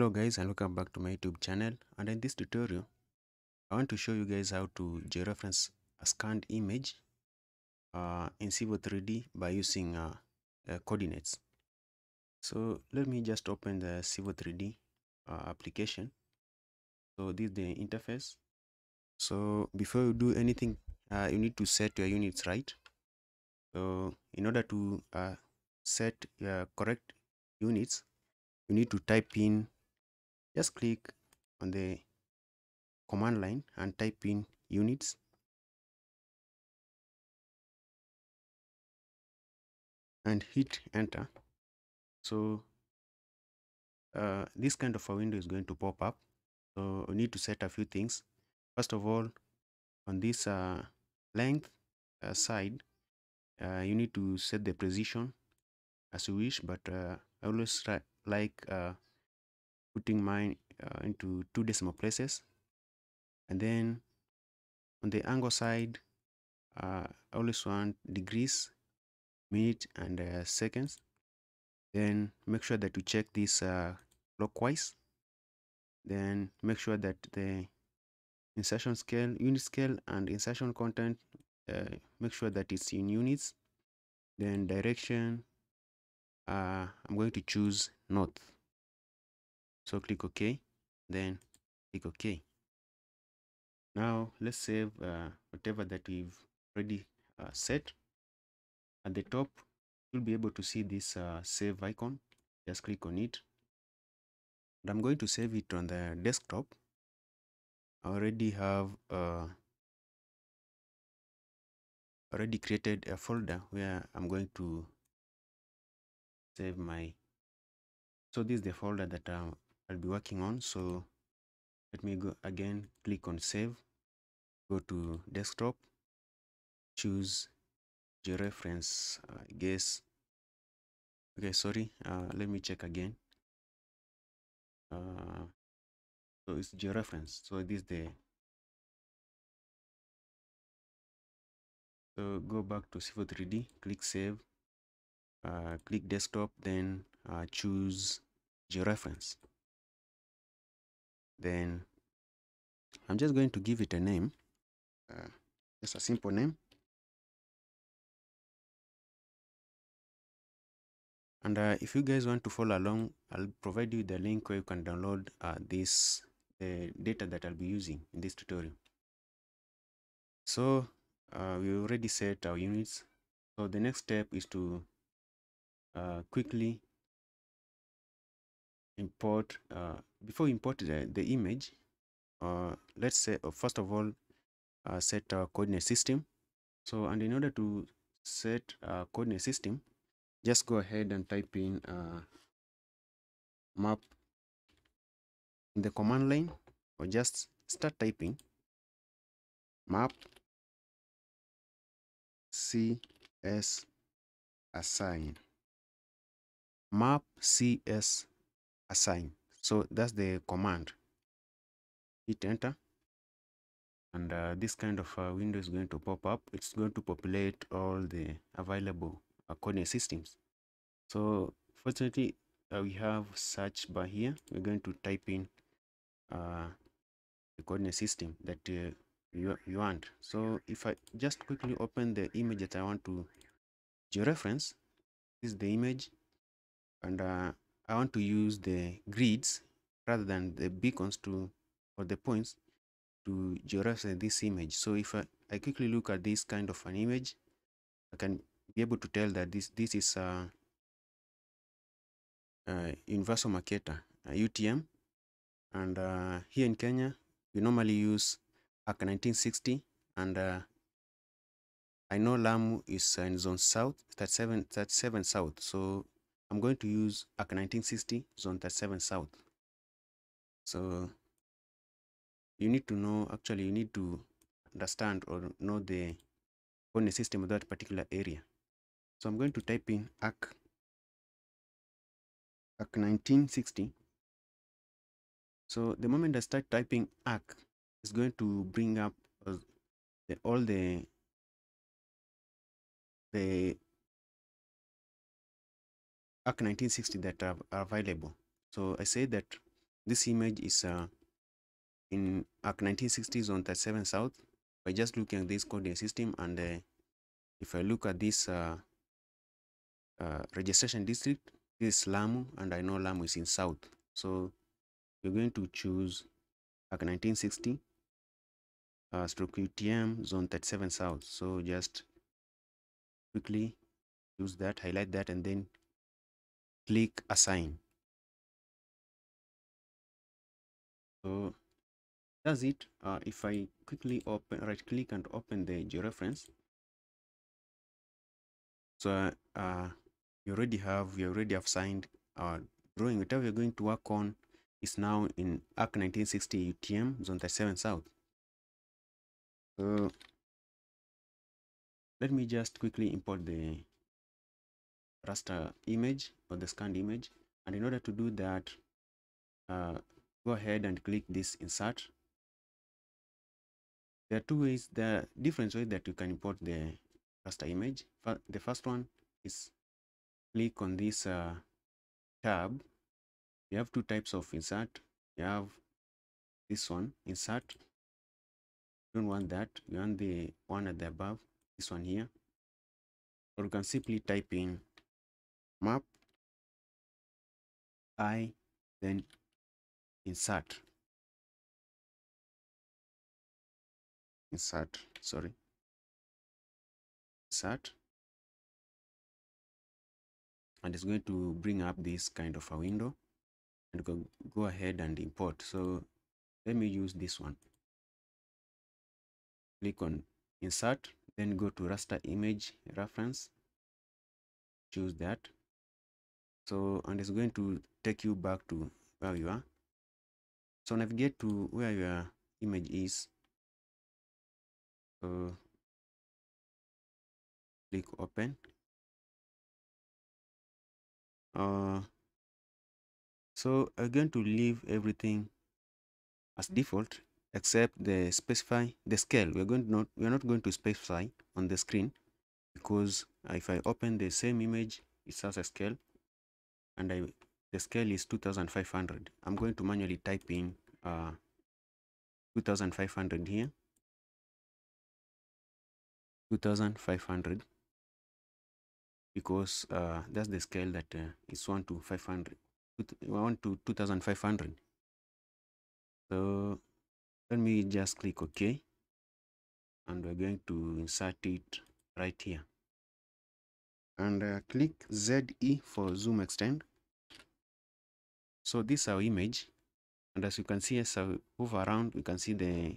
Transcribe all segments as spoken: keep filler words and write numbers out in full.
Hello guys, and welcome back to my YouTube channel. And in this tutorial I want to show you guys how to georeference a scanned image uh, in Civil three D by using uh, uh, coordinates. So let me just open the Civil three D uh, application. So this is the interface. So before you do anything, uh, you need to set your units right. So in order to uh, set your correct units, you need to type in, just click on the command line and type in units. And hit enter. So uh, this kind of a window is going to pop up. So we need to set a few things. First of all, on this uh, length uh, side, uh, you need to set the precision as you wish, but uh, I always try, like uh, putting mine uh, into two decimal places. And then on the angle side, uh, I always want degrees, minute, and uh, seconds. Then make sure that you check this uh, clockwise. Then make sure that the insertion scale, unit scale, and insertion content, uh, make sure that it's in units. Then direction, uh, I'm going to choose north. So click OK, then click OK. Now let's save uh, whatever that we've already uh, set. At the top, you'll be able to see this uh, save icon. Just click on it. And I'm going to save it on the desktop. I already have uh, already created a folder where I'm going to save my. So this is the folder that uh, I'll be working on. So let me go again, click on save, go to desktop, choose georeference, I guess. Okay, sorry, uh, let me check again. Uh, so it's georeference. So this is the. So go back to Civil three D, click save, uh, click desktop, then Uh, choose georeference. Then I'm just going to give it a name, uh, just a simple name, and uh, if you guys want to follow along, I'll provide you the link where you can download uh, this the data that I'll be using in this tutorial. So uh, we already set our units, so the next step is to uh, quickly import. Uh, before we import the, the image, uh, let's say uh, first of all uh, set our coordinate system. So, and in order to set a coordinate system, just go ahead and type in uh, map in the command line, or just start typing MAPCSASSIGN. MAPCSASSIGN. Assign. So that's the command. Hit enter, and uh, this kind of uh, window is going to pop up. It's going to populate all the available uh, coordinate systems. So fortunately, uh, we have search bar here. We're going to type in uh, the coordinate system that uh, you, you want. So if I just quickly open the image that I want to georeference, this is the image, and uh, I want to use the grids rather than the beacons to, or the points, to georeference this image. So if I, I quickly look at this kind of an image, I can be able to tell that this this is a, a universal marketer, a U T M, and uh, here in Kenya we normally use A C K nineteen sixty, and uh, I know LAMU is in zone south, thirty-seven, thirty-seven south. So I'm going to use A C K nineteen sixty zone thirty-seven south. So you need to know, actually you need to understand or know the coordinate system of that particular area. So I'm going to type in A C K nineteen sixty. So the moment I start typing A C K, it's going to bring up uh, the, all the the A C K nineteen sixty that are available. So I say that This image is uh, in A C K nineteen sixty on thirty-seven South. By just looking at this coordinate system, and uh, if I look at this uh, uh, registration district, this is L A M U, and I know L A M U is in South. So we're going to choose A C K nineteen sixty uh, stroke U T M zone thirty-seven South. So just quickly use that, highlight that, and then click assign. So that's it. Uh, if I quickly open, right click and open the georeference, so uh, you already have you already have signed our drawing. Whatever you're going to work on is now in A C K nineteen sixty U T M zone thirty-seven South. So let me just quickly import the raster image or the scanned image, and in order to do that, uh, go ahead and click this insert. There are two ways, the different ways that you can import the raster image. The first one is click on this uh, tab. You have two types of insert. You have this one, insert. You don't want that. You want the one at the above, this one here. Or you can simply type in map I then insert. Insert, sorry. Insert. And it's going to bring up this kind of a window, and go, go ahead and import. So let me use this one. Click on insert, then go to raster image reference. Choose that. So, and it's going to take you back to where you are. So navigate to where your image is. So click open. Uh, so I'm going to leave everything as default except the specify the scale. We're going to not we're not going to specify on the screen, because if I open the same image, it has a scale, and I the scale is two thousand five hundred. I'm going to manually type in uh, two thousand five hundred here. two thousand five hundred, because uh, that's the scale that uh, is one to five hundred, one to two thousand five hundred. So let me just click OK, and we're going to insert it right here, and uh, click Z E for zoom extend. So this is our image, and as you can see, as I move around, we can see the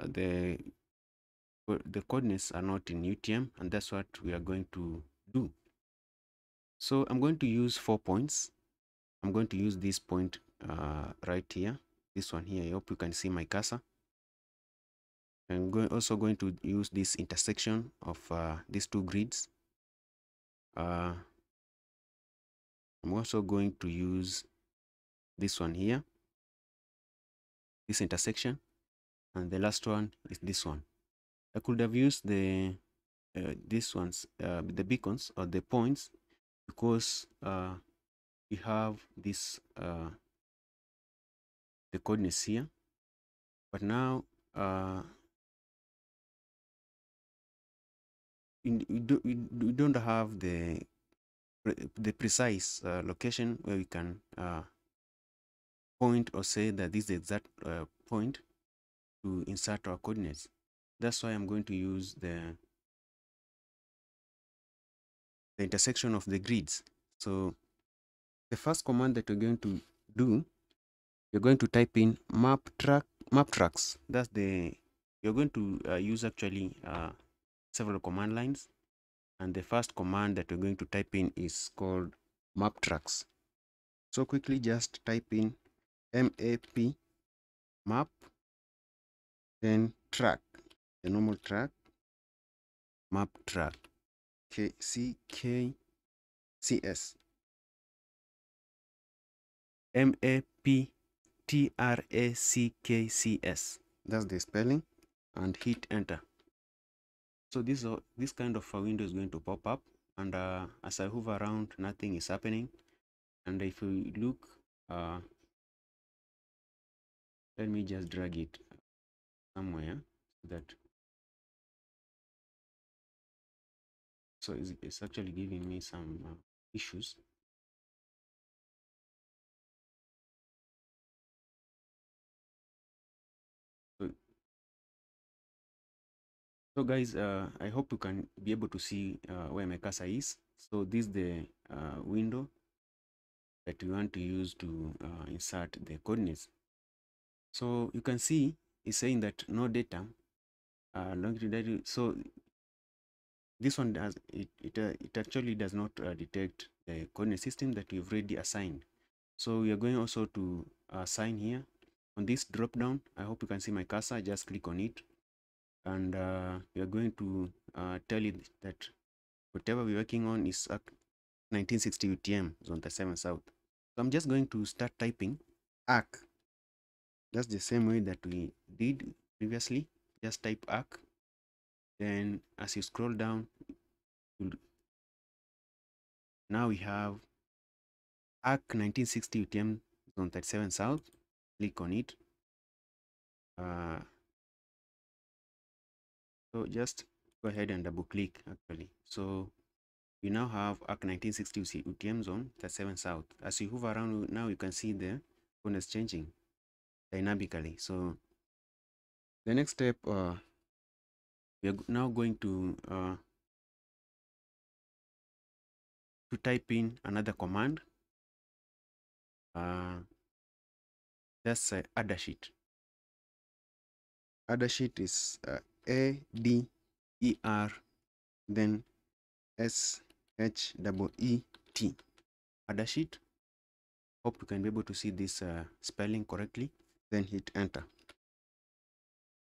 uh, the the coordinates are not in U T M, and that's what we are going to do. So I'm going to use four points. I'm going to use this point uh, right here, this one here. I hope you can see my cursor. I'm going also going to use this intersection of uh, these two grids. Uh, I'm also going to use this one here, this intersection, and the last one is this one. I could have used the uh, these ones, uh, the beacons or the points, because uh, we have this uh, the coordinates here. But now uh, in, we, do, we, we don't have the the precise uh, location where we can uh, point or say that this is the exact uh, point to insert our coordinates. That's why I'm going to use the, the intersection of the grids. So the first command that you're going to do, you're going to type in MAPTRACKCS. That's the, you're going to uh, use actually uh, several command lines. And the first command that you're going to type in is called MAPTRACKCS. So quickly just type in M A P, map, then track. The normal track, map track, C K C S, M A P T R A C K C S. That's the spelling, and hit enter. So this uh, this kind of a window is going to pop up, and uh, as I hover around, nothing is happening. And if you look, uh, Let me just drag it somewhere so that so it's, it's actually giving me some uh, issues. So guys, uh, I hope you can be able to see uh, where my cursor is. So this is the uh, window that we want to use to uh, insert the coordinates. So you can see it's saying that no data. Uh, so this one does it. It, uh, it actually does not uh, detect the coordinate system that we've already assigned. So we are going also to assign here on this drop down. I hope you can see my cursor. Just click on it. And uh, we are going to uh, tell it that whatever we're working on is A C K nineteen sixty U T M Zone thirty-seven South. So I'm just going to start typing A C K. That's the same way that we did previously. Just type A C K. Then as you scroll down, now we have A C K nineteen sixty U T M Zone thirty-seven South. Click on it. Uh, So just go ahead and double click actually. So we now have A C K nineteen sixty U T M Zone thirty-seven South. As you hover around now, you can see the zone is changing dynamically. So the next step, uh, we are now going to uh, to type in another command. Uh, that's uh, ADESHEET. ADESHEET is uh, A D E R then S H double E T. ADESHEET. Hope you can be able to see this uh, spelling correctly. Then hit enter.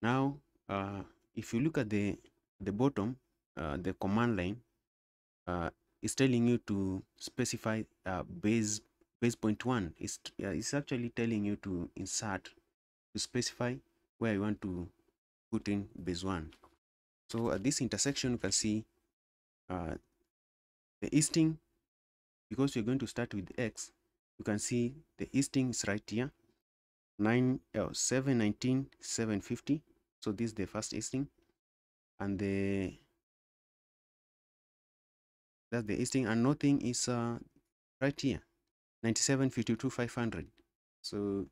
Now, uh, if you look at the the bottom, uh, the command line uh, is telling you to specify uh, base base point one. It's uh, it's actually telling you to insert to specify where you want to put in base one. So at this intersection, you can see uh, the easting, because we're going to start with X. You can see the easting is right here, nine oh, seven nineteen seven fifty. So this is the first easting, and the that's the easting, and nothing is uh, right here, ninety seven fifty two five hundred. So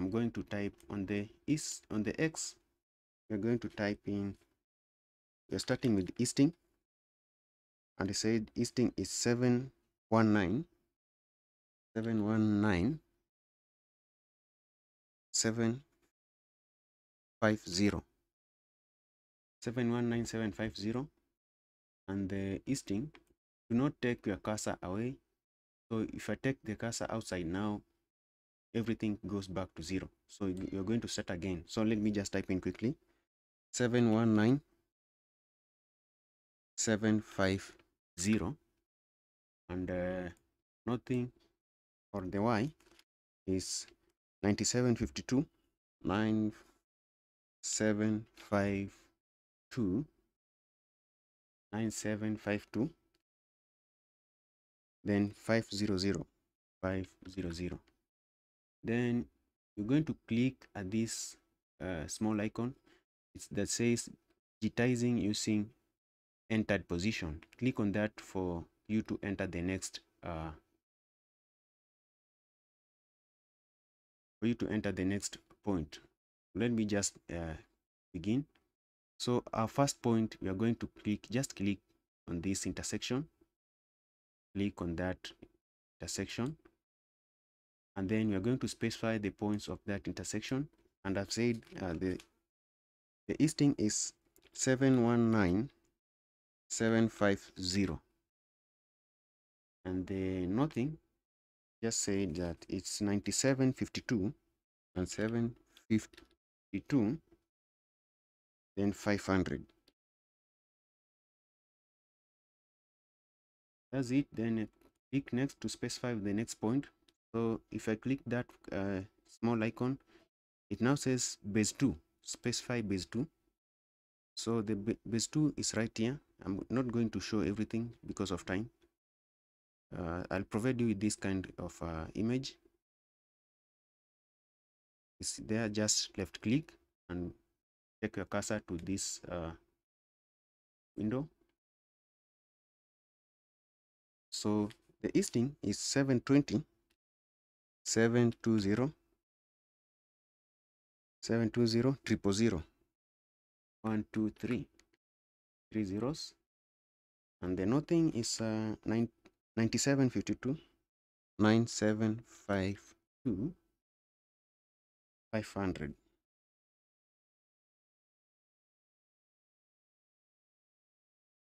I'm going to type on the east on the X. We're going to type in. We're starting with easting, and they said easting is seven one nine, seven one nine, seven five zero, seven one nine seven five zero, and the easting. Do not take your cursor away. So if I take the cursor outside now, everything goes back to zero. So you're going to start again. So let me just type in quickly, seven one nine seven five zero, and uh, nothing for the Y is ninety-seven fifty-two nine seven five two nine seven five two, then five zero zero five zero zero. Then you're going to click at this uh, small icon it's that says digitizing using entered position. Click on that for you to enter the next uh, for you to enter the next point. Let me just uh, begin. So our first point, we are going to click just click on this intersection, click on that intersection, and then we are going to specify the points of that intersection. And I've said uh, the the easting is seven one nine seven five zero, and the nothing just said that it's ninety-seven fifty-two and seven fifty-two, then five hundred. That's it. Then click next to specify the next point. So if I click that uh, small icon, it now says base two, specify base two. So the base two is right here. I'm not going to show everything because of time. Uh, I'll provide you with this kind of uh, image. is there, just left click and take your cursor to this uh, window. So the easting is seven twenty, seven twenty, seven twenty, triple zero, one, two, three, three zeros, and the nothing is uh, nine seven five two, nine seven five two, five hundred.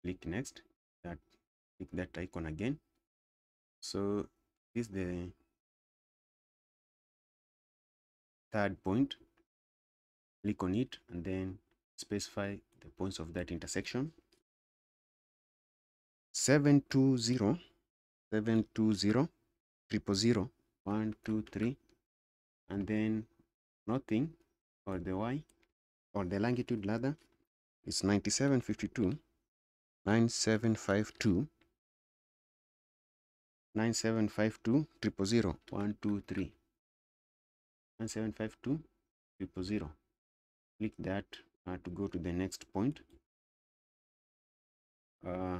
Click next. That click that icon again. So this is the third point. Click on it and then specify the points of that intersection. seven two zero, seven two zero, triple zero, one two three, and then nothing, or the y, or the longitude ladder is ninety-seven fifty-two, nine seven five two, nine seven five two, triple zero, one two three. nine seven five two, triple zero. Click that uh, to go to the next point. Uh,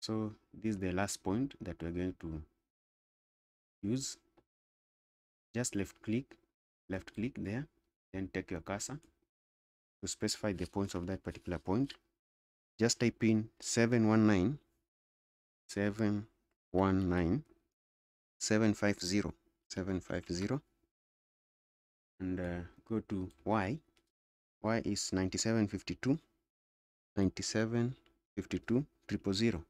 so this is the last point that we're going to use. Just left click, left click there, then take your cursor to specify the points of that particular point. Just type in seven one nine, seven one nine, seven five zero, seven five zero, and uh, go to y. Y is ninety-seven fifty-two, ninety-seven fifty-two, triple zero,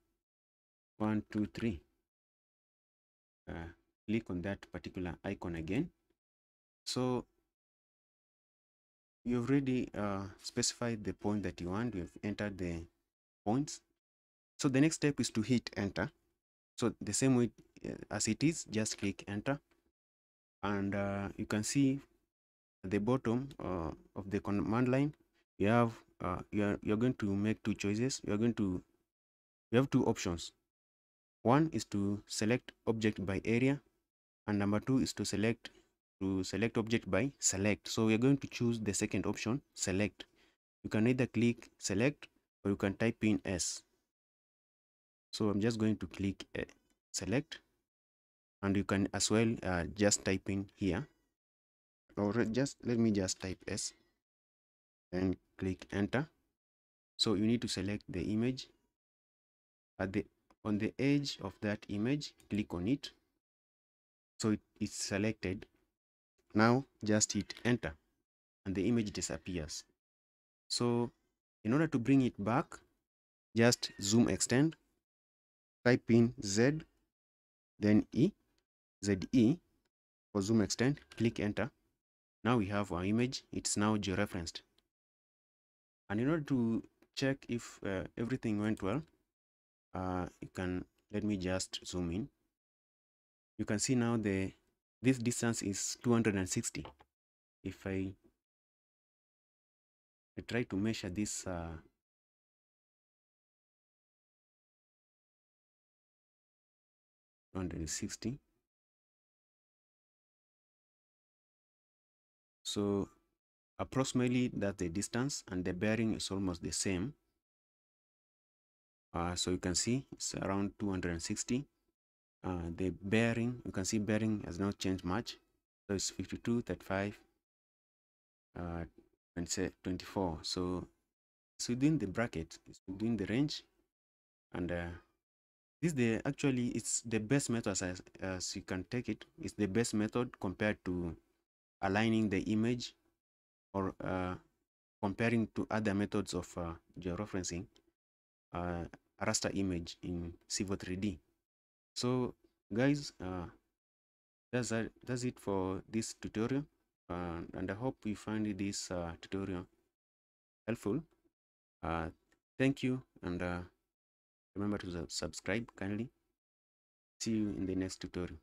one two three. Uh, click on that particular icon again. So you've already uh, specified the point that you want. You've entered the points. So the next step is to hit enter. So the same way as it is, just click enter, and uh, you can see at the bottom uh, of the command line you have uh, you're you're going to make two choices. You're going to you have two options. One is to select object by area, and number two is to select to select object by select. So we're going to choose the second option, select. You can either click select or you can type in S. So I'm just going to click uh, select, and you can as well uh, just type in here, or just let me just type S and click enter. So you need to select the image at the on the edge of that image. Click on it. So it is selected. Now just hit enter and the image disappears. So in order to bring it back, just zoom extend, type in Z, then E, Z E for zoom extend, click enter. Now we have our image. It's now georeferenced. And in order to check if uh, everything went well, uh, you can let me just zoom in. You can see now the this distance is two hundred sixty. If I, I try to measure this uh, two hundred sixty. So approximately that's the distance, and the bearing is almost the same. Uh, so you can see it's around two hundred sixty. Uh, the bearing, you can see bearing has not changed much. So it's fifty-two, thirty-five, and say twenty-four. So it's within the bracket, it's within the range. And uh, this the actually it's the best method as, as you can take it. It's the best method compared to aligning the image or uh, comparing to other methods of uh, georeferencing uh, a raster image in Civil three D. So guys, uh, that's, uh, that's it for this tutorial, uh, and I hope you find this uh, tutorial helpful. Uh, thank you, and uh, remember to subscribe kindly. See you in the next tutorial.